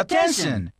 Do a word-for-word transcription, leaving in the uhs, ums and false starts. Attention!